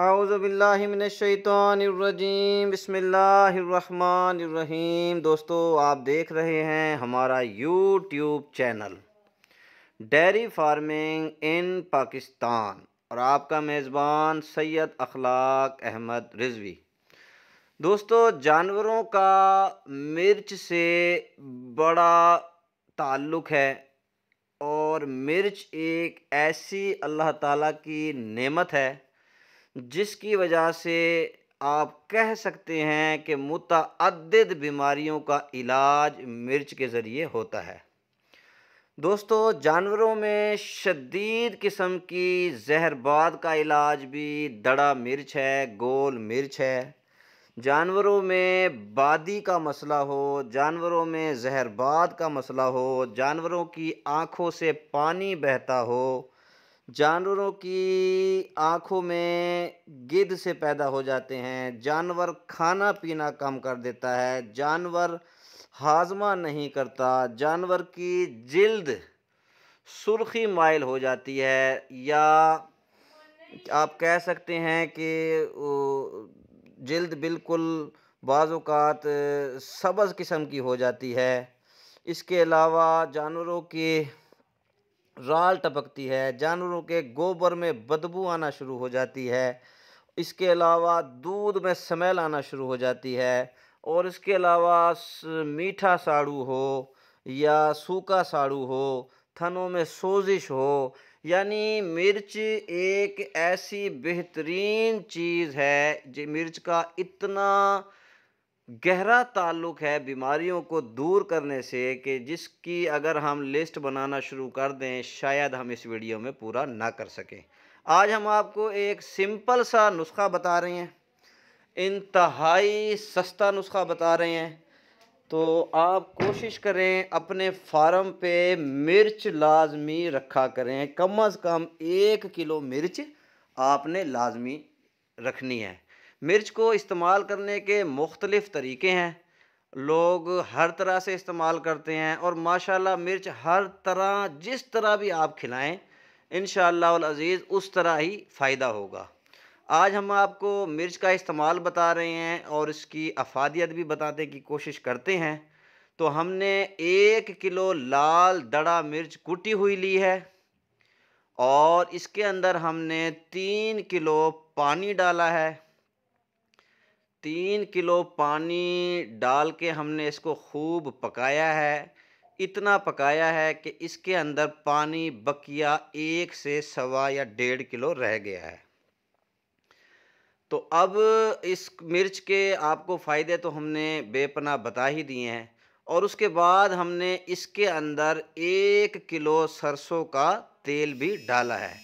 आउज़ुबिल्लाहिमिनश्शैतानिर्रजीम बिस्मिल्लाहिर्रहमानिर्रहीम। दोस्तों, आप देख रहे हैं हमारा YouTube channel dairy farming in Pakistan और आपका मेज़बान सैयद अखलाक अहमद रिजवी। दोस्तों, जानवरों का मिर्च से बड़ा ताल्लुक़ है और मिर्च एक ऐसी अल्लाह ताला की नेमत है जिसकी वजह से आप कह सकते हैं कि मुतअद्दिद बीमारियों का इलाज मिर्च के ज़रिए होता है। दोस्तों, जानवरों में शदीद किस्म की जहरबाद का इलाज भी दड़ा मिर्च है, गोल मिर्च है। जानवरों में बादी का मसला हो, जानवरों में जहरबाद का मसला हो, जानवरों की आँखों से पानी बहता हो, जानवरों की आँखों में गिद्ध से पैदा हो जाते हैं, जानवर खाना पीना कम कर देता है, जानवर हाजमा नहीं करता, जानवर की जिल्द सुर्खी माइल हो जाती है, या आप कह सकते हैं कि जिल्द बिल्कुल बाज़ औक़ात सब्ज़ किस्म की हो जाती है। इसके अलावा जानवरों की राल टपकती है, जानवरों के गोबर में बदबू आना शुरू हो जाती है, इसके अलावा दूध में स्मेल आना शुरू हो जाती है, और इसके अलावा मीठा साड़ू हो या सूखा साड़ू हो, थनों में सोजिश हो। यानी मिर्च एक ऐसी बेहतरीन चीज़ है जो मिर्च का इतना गहरा ताल्लुक़ है बीमारियों को दूर करने से कि जिसकी अगर हम लिस्ट बनाना शुरू कर दें शायद हम इस वीडियो में पूरा ना कर सकें। आज हम आपको एक सिंपल सा नुस्खा बता रहे हैं, इंतहाई सस्ता नुस्खा बता रहे हैं। तो आप कोशिश करें अपने फार्म पे मिर्च लाजमी रखा करें, कम से कम 1 किलो मिर्च आपने लाजमी रखनी है। मिर्च को इस्तेमाल करने के मुख्तलिफ़ तरीक़े हैं, लोग हर तरह से इस्तेमाल करते हैं और माशाल्लाह मिर्च हर तरह जिस तरह भी आप खिलाएं इंशाअल्लाह अल अज़ीज़ उस तरह ही फ़ायदा होगा। आज हम आपको मिर्च का इस्तेमाल बता रहे हैं और इसकी अफादियत भी बताने की कोशिश करते हैं। तो हमने 1 किलो लाल दड़ा मिर्च कुटी हुई ली है और इसके अंदर हमने 3 किलो पानी डाला है। 3 किलो पानी डाल के हमने इसको खूब पकाया है, इतना पकाया है कि इसके अंदर पानी बकिया 1 से सवा या 1.5 किलो रह गया है। तो अब इस मिर्च के आपको फ़ायदे तो हमने बेपनाह बता ही दिए हैं। और उसके बाद हमने इसके अंदर 1 किलो सरसों का तेल भी डाला है।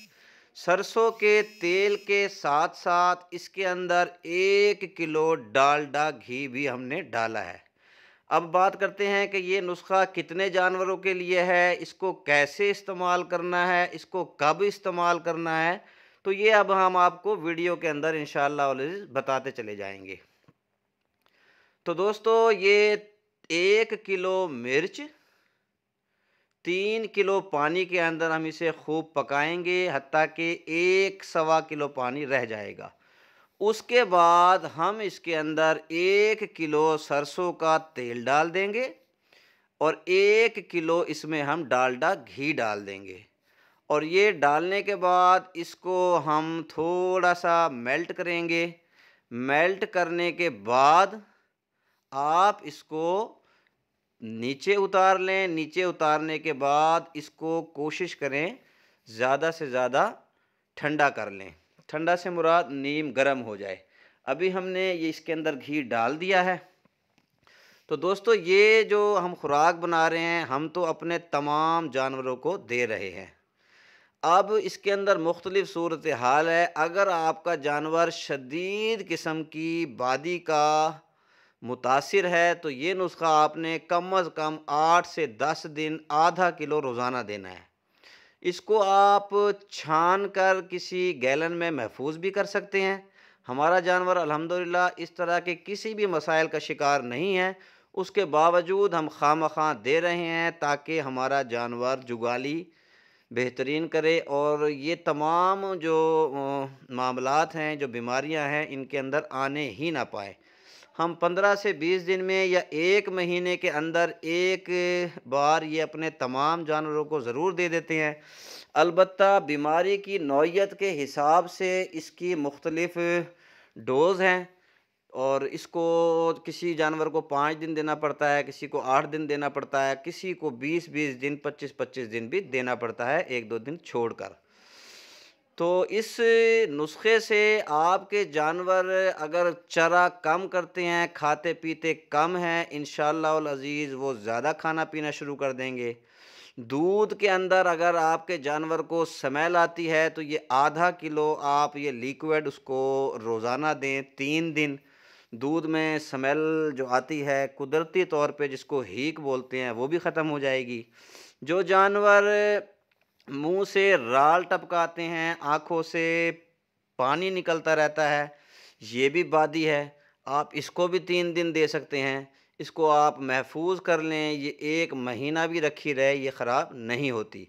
सरसों के तेल के साथ साथ इसके अंदर 1 किलो डालडा घी भी हमने डाला है। अब बात करते हैं कि ये नुस्खा कितने जानवरों के लिए है, इसको कैसे इस्तेमाल करना है, इसको कब इस्तेमाल करना है। तो ये अब हम आपको वीडियो के अंदर इंशाअल्लाह बताते चले जाएंगे। तो दोस्तों, ये 1 किलो मिर्च 3 किलो पानी के अंदर हम इसे खूब पकाएंगे हत्ता कि 1 सवा किलो पानी रह जाएगा। उसके बाद हम इसके अंदर 1 किलो सरसों का तेल डाल देंगे और 1 किलो इसमें हम डालडा घी डाल देंगे। और ये डालने के बाद इसको हम थोड़ा सा मेल्ट करेंगे। मेल्ट करने के बाद आप इसको नीचे उतार लें। नीचे उतारने के बाद इसको कोशिश करें ज़्यादा से ज़्यादा ठंडा कर लें। ठंडा से मुराद नीम गर्म हो जाए। अभी हमने ये इसके अंदर घी डाल दिया है। तो दोस्तों, ये जो हम खुराक बना रहे हैं हम तो अपने तमाम जानवरों को दे रहे हैं। अब इसके अंदर मुख्तलिफ़ सूरत हाल है। अगर आपका जानवर शदीद किस्म की बादी का मुतासिर है तो ये नुस्खा आपने कम अज़ कम 8 से 10 दिन 0.5 किलो रोज़ाना देना है। इसको आप छान कर किसी गैलन में महफूज भी कर सकते हैं। हमारा जानवर अल्हम्दुलिल्लाह इस तरह के किसी भी मसाइल का शिकार नहीं है, उसके बावजूद हम खामखा दे रहे हैं ताकि हमारा जानवर जुगाली बेहतरीन करे और ये तमाम जो मामलात हैं, जो बीमारियां हैं, इनके अंदर आने ही ना पाए। हम 15 से 20 दिन में या एक महीने के अंदर एक बार ये अपने तमाम जानवरों को ज़रूर दे देते हैं। अलबत्ता बीमारी की नौयत के हिसाब से इसकी मुख्तलिफ़ डोज़ हैं और इसको किसी जानवर को 5 दिन देना पड़ता है, किसी को 8 दिन देना पड़ता है, किसी को 20-20 दिन 25-25 दिन भी देना पड़ता है, 1-2 दिन छोड़कर। तो इस नुस्खे से आपके जानवर अगर चरा कम करते हैं, खाते पीते कम हैं, इंशाअल्लाह उल अज़ीज़ वो ज़्यादा खाना पीना शुरू कर देंगे। दूध के अंदर अगर आपके जानवर को स्मेल आती है तो ये आधा किलो आप ये लिक्विड उसको रोज़ाना दें 3 दिन। दूध में स्मेल जो आती है कुदरती तौर पे, जिसको हीक बोलते हैं, वो भी ख़त्म हो जाएगी। जो जानवर मुंह से राल टपकाते हैं, आँखों से पानी निकलता रहता है, ये भी बादी है, आप इसको भी 3 दिन दे सकते हैं। इसको आप महफूज कर लें, ये 1 महीना भी रखी रहे, ये ख़राब नहीं होती।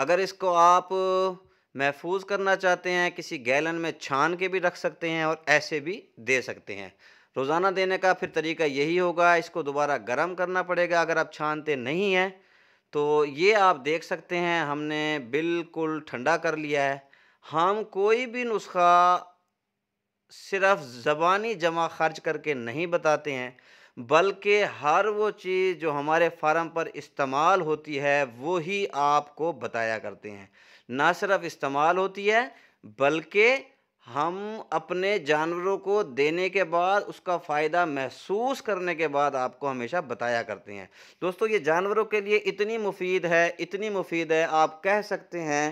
अगर इसको आप महफूज करना चाहते हैं, किसी गैलन में छान के भी रख सकते हैं और ऐसे भी दे सकते हैं। रोज़ाना देने का फिर तरीका यही होगा, इसको दोबारा गर्म करना पड़ेगा अगर आप छानते नहीं हैं। तो ये आप देख सकते हैं, हमने बिल्कुल ठंडा कर लिया है। हम कोई भी नुस्खा सिर्फ़ ज़बानी जमा खर्च करके नहीं बताते हैं, बल्कि हर वो चीज़ जो हमारे फार्म पर इस्तेमाल होती है वो ही आपको बताया करते हैं। ना सिर्फ इस्तेमाल होती है बल्कि हम अपने जानवरों को देने के बाद उसका फ़ायदा महसूस करने के बाद आपको हमेशा बताया करते हैं। दोस्तों, ये जानवरों के लिए इतनी मुफीद है, इतनी मुफीद है, आप कह सकते हैं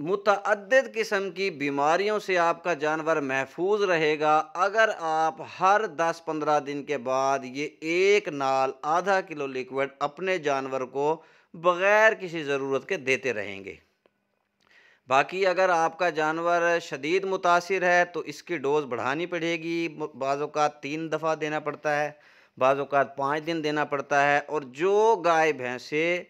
मुतअद्दिद किस्म की बीमारियों से आपका जानवर महफूज रहेगा अगर आप हर 10-15 दिन के बाद ये 1 नाल आधा किलो लिक्विड अपने जानवर को बग़ैर किसी ज़रूरत के देते रहेंगे। बाकी अगर आपका जानवर शदीद मुतासिर है तो इसकी डोज़ बढ़ानी पड़ेगी। बाज़ औक़ात 3 दफ़ा देना पड़ता है, बाज़ औक़ात 5 दिन देना पड़ता है। और जो गाय भैंसें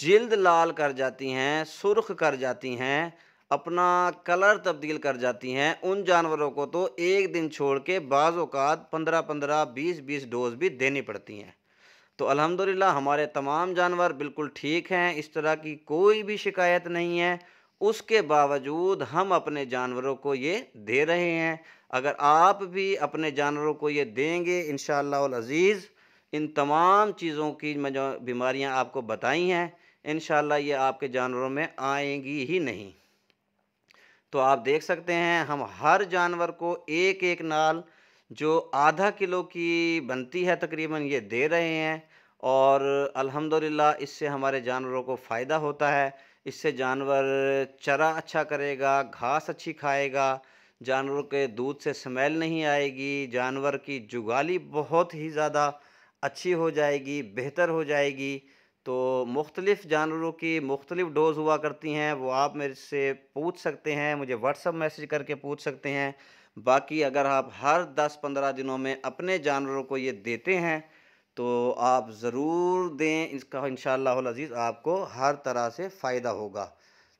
जिल्द लाल कर जाती हैं, सुर्ख कर जाती हैं, अपना कलर तब्दील कर जाती हैं, उन जानवरों को तो 1 दिन छोड़ के बाज़ औक़ात 15-15, 20-20 डोज भी देनी पड़ती हैं। तो अल्हम्दुलिल्लाह हमारे तमाम जानवर बिल्कुल ठीक हैं, इस तरह की कोई भी शिकायत नहीं है। उसके बावजूद हम अपने जानवरों को ये दे रहे हैं। अगर आप भी अपने जानवरों को ये देंगे, इंशाअल्लाह उल अज़ीज़ इन तमाम चीज़ों की जो बीमारियाँ आपको बताई हैं, इंशाअल्लाह ये आपके जानवरों में आएंगी ही नहीं। तो आप देख सकते हैं, हम हर जानवर को 1-1 नाल जो आधा किलो की बनती है तकरीबन, ये दे रहे हैं। और अल्हम्दुलिल्लाह इससे हमारे जानवरों को फ़ायदा होता है। इससे जानवर चरा अच्छा करेगा, घास अच्छी खाएगा, जानवरों के दूध से स्मेल नहीं आएगी, जानवर की जुगाली बहुत ही ज़्यादा अच्छी हो जाएगी, बेहतर हो जाएगी। तो मुख्तलिफ़ जानवरों की मुख्तलिफ़ डोज़ हुआ करती हैं, वो आप मेरे से पूछ सकते हैं, मुझे व्हाट्सअप मैसेज करके पूछ सकते हैं। बाकी अगर आप हर 10-15 दिनों में अपने जानवरों को ये देते हैं तो आप ज़रूर दें, इसका इंशाअल्लाह उल अज़ीज़ आपको हर तरह से फ़ायदा होगा।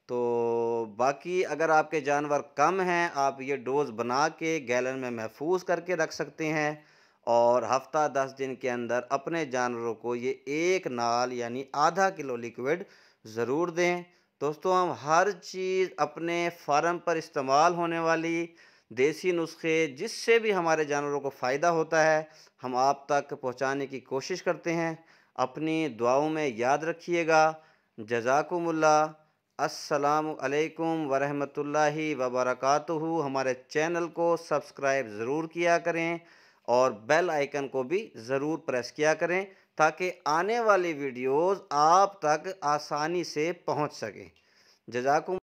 तो बाकी अगर आपके जानवर कम हैं, आप ये डोज़ बना के गैलन में महफूज करके रख सकते हैं और हफ्ता 10 दिन के अंदर अपने जानवरों को ये 1 नाल यानी आधा किलो लिक्विड ज़रूर दें। दोस्तों, हम हर चीज़ अपने फार्म पर इस्तेमाल होने वाली देसी नुस्खे, जिससे भी हमारे जानवरों को फ़ायदा होता है, हम आप तक पहुंचाने की कोशिश करते हैं। अपनी दुआओं में याद रखिएगा। जज़ाकुमुल्लाह। अस्सलामु अलैकुम वरहमतुल्लाहि वबरकातुहू। हमारे चैनल को सब्सक्राइब ज़रूर किया करें और बेल आइकन को भी ज़रूर प्रेस किया करें ताकि आने वाली वीडियोस आप तक आसानी से पहुंच सकें। जज़ाकुम।